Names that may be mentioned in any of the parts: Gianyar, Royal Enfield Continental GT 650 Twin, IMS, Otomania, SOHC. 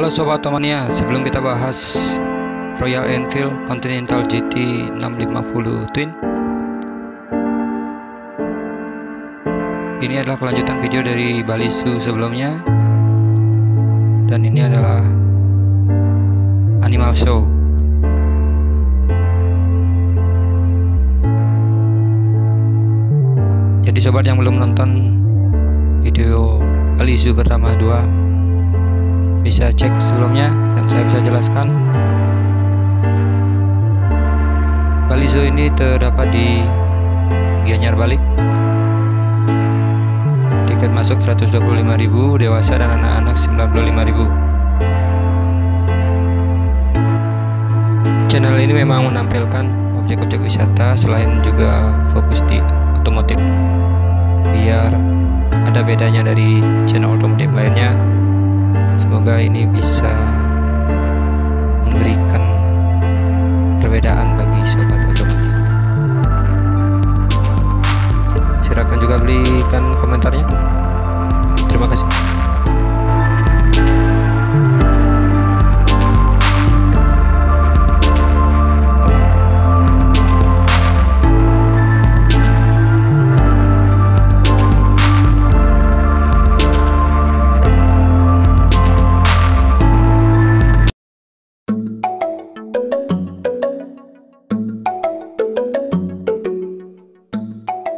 Halo Sobat Otomania, sebelum kita bahas Royal Enfield Continental GT 650 Twin, ini adalah kelanjutan video dari Balisu sebelumnya, dan ini adalah Animal Show. Jadi sobat yang belum nonton video Balisu pertama 2 bisa cek sebelumnya, dan saya bisa jelaskan. Balisu ini terdapat di Gianyar Bali. Tiket masuk 125.000, dewasa dan anak-anak 95.000. Channel ini memang menampilkan objek-objek wisata selain juga fokus di otomotif, biar ada bedanya dari channel otomotif lainnya. Semoga ini bisa memberikan perbedaan bagi sobat otomotif. Silakan juga berikan komentarnya. Terima kasih.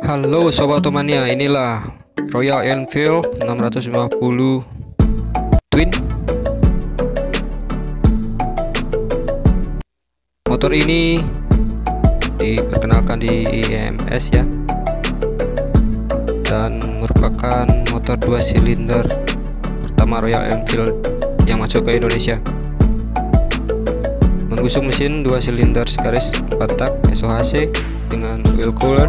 Halo Sobat Otomania, inilah Royal Enfield 650 Twin. Motor ini diperkenalkan di IMS ya, dan merupakan motor 2 silinder pertama Royal Enfield yang masuk ke Indonesia. Mengusung mesin 2 silinder garis 4 tak SOHC dengan wheel cooler.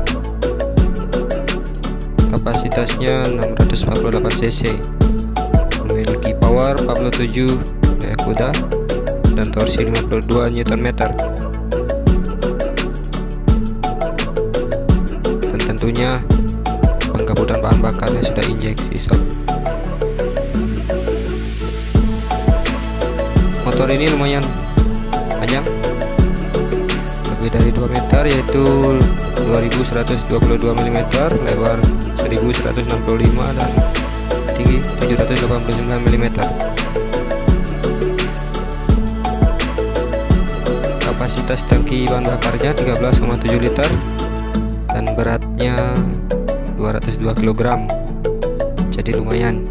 Kapasitasnya 648 cc, memiliki power 47 daya kuda dan torsi 52 Nm, dan tentunya pengkabutan bahan bakarnya sudah injeksi shock. Motor ini lumayan panjang, lebih dari 2 meter, yaitu 2122 mm, lebar 1165 dan tinggi 789 mm. Kapasitas tangki bahan bakarnya 13,7 liter dan beratnya 202 kg, jadi lumayan.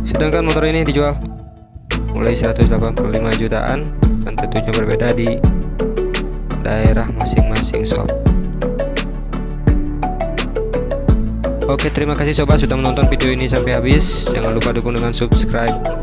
Sedangkan motor ini dijual mulai 185 jutaan, dan tentunya berbeda di daerah masing-masing shop. Oke, terima kasih sobat sudah menonton video ini sampai habis. Jangan lupa dukung dengan subscribe.